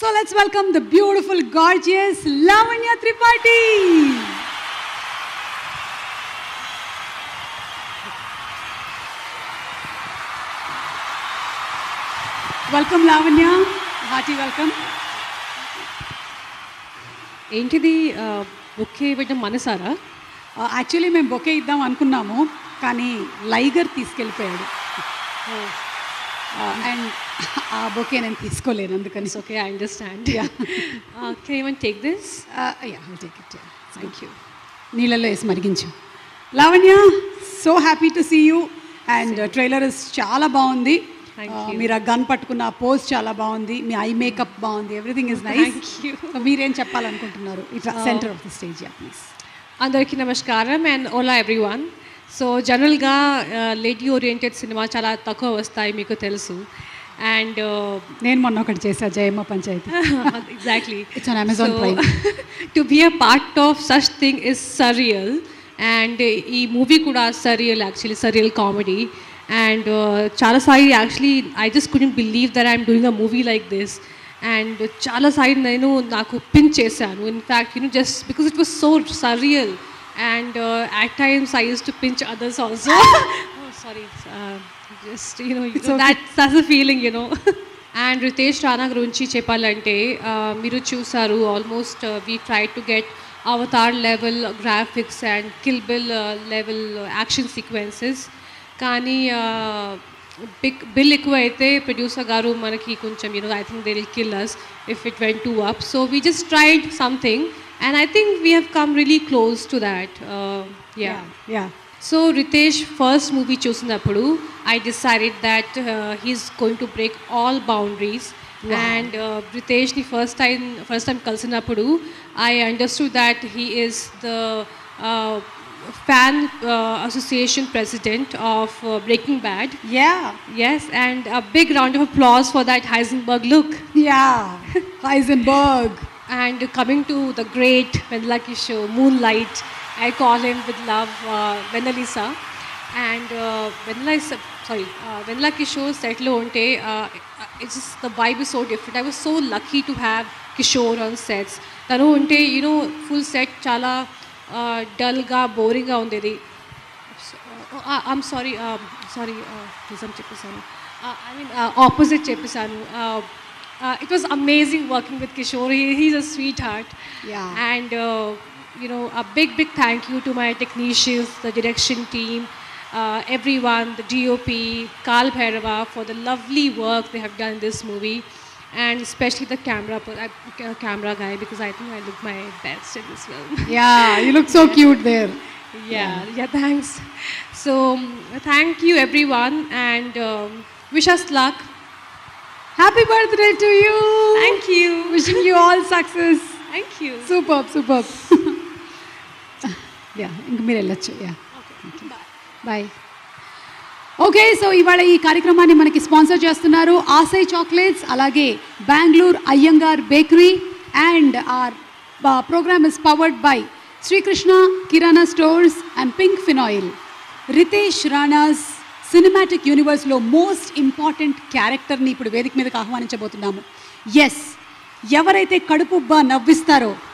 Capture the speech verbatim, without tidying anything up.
So let's welcome the beautiful, gorgeous Lavanya Tripathi. Welcome Lavanya, hearty welcome. Entidi bouquet with the manasara. Actually, I bouquet idam anukunnamu, kani liger tiskelpeyadu. And ah bouquet and pisco le nandukan. It's okay, I understand. Yeah. Uh, can anyone take this? Uh, yeah, I'll take it. Yeah. Thank you. Neelalo is mariginchu. Lavanya, so happy to see you. And uh, trailer is chala baundi. Thank uh, you. Mira gun pattukunna pose chala baundi. Me eye makeup baundi. Everything is nice. Thank you. So meer em cheppalanukuntunnaru. It's the center of the stage, yeah, please. Andariki namaskaram and hola everyone. So, generally, uh, lady-oriented cinema chala takkuva vastayi meeku telusu. And nenu monna okati chesa Jayamma Panchayati. Exactly. It's on Amazon so, Prime. To be a part of such thing is surreal. And ee uh, movie kuda surreal actually, surreal comedy. And uh, chala sai actually, I just couldn't believe that I'm doing a movie like this. And chala sai nenu naaku pin chesanu. In fact, you know, just because it was so surreal. And uh, at times I used to pinch others also. Oh, sorry. Uh, just, you know, you know okay. that's, that's the feeling, you know. And Ritesh Rana Grunchi Chepalante, Miru Chusaru, almost uh, we tried to get Avatar level graphics and Kill Bill uh, level action sequences. Kani, uh, Bill Ekwaite, producer Garu Manaki Kuncham, you know, I think they'll kill us if it went too up. So we just tried something. And I think we have come really close to that. Uh, yeah. yeah. Yeah. So Ritesh first movie chosen Appudu, I decided that uh, he's going to break all boundaries. Wow. And uh, Ritesh ni first time first time Kalsina Appudu, I understood that he is the uh, fan uh, association president of uh, Breaking Bad. Yeah. Yes, and a big round of applause for that Heisenberg look. Yeah. Heisenberg. And coming to the great Vennela Kishore, Moonlight, I call him with love, uh, Vennelisa. And uh, Vennela, sorry, uh, Vennela Kishore, Setlo Onte, uh, it's just, the vibe is so different. I was so lucky to have Kishore on sets. Tano Onte, you know, full set, chala, uh, dull ga, boring ga ondedi. I'm sorry, um, sorry, Nizam Cheppisanu. I mean, uh, opposite Cheppisanu. Uh, Uh, it was amazing working with Kishore. He, he's a sweetheart. Yeah. And, uh, you know, a big, big thank you to my technicians, the direction team, uh, everyone, the D O P, Kaala Bhairava for the lovely work they have done in this movie. And especially the camera uh, camera guy, because I think I look my best in this film. Yeah, you look so yeah. cute there. Yeah, yeah, yeah, thanks. So, thank you everyone and um, wish us luck. Happy birthday to you. Thank you. Wishing you all success. Thank you. Superb, superb. Yeah, yeah. Okay, bye. Bye. Okay, so ivala ee karyakramanni manaki sponsor chestunaru Asai Chocolates, Alage Bangalore Ayangar Bakery, and our uh, program is powered by Sri Krishna Kirana Stores and Pinkfin Oil. Ritesh Rana's Cinematic Universe lo most important character ni ipudu vedik meedaki aahvaninchabothunnamu. Yes, evaraithe kadupu ba navvistaro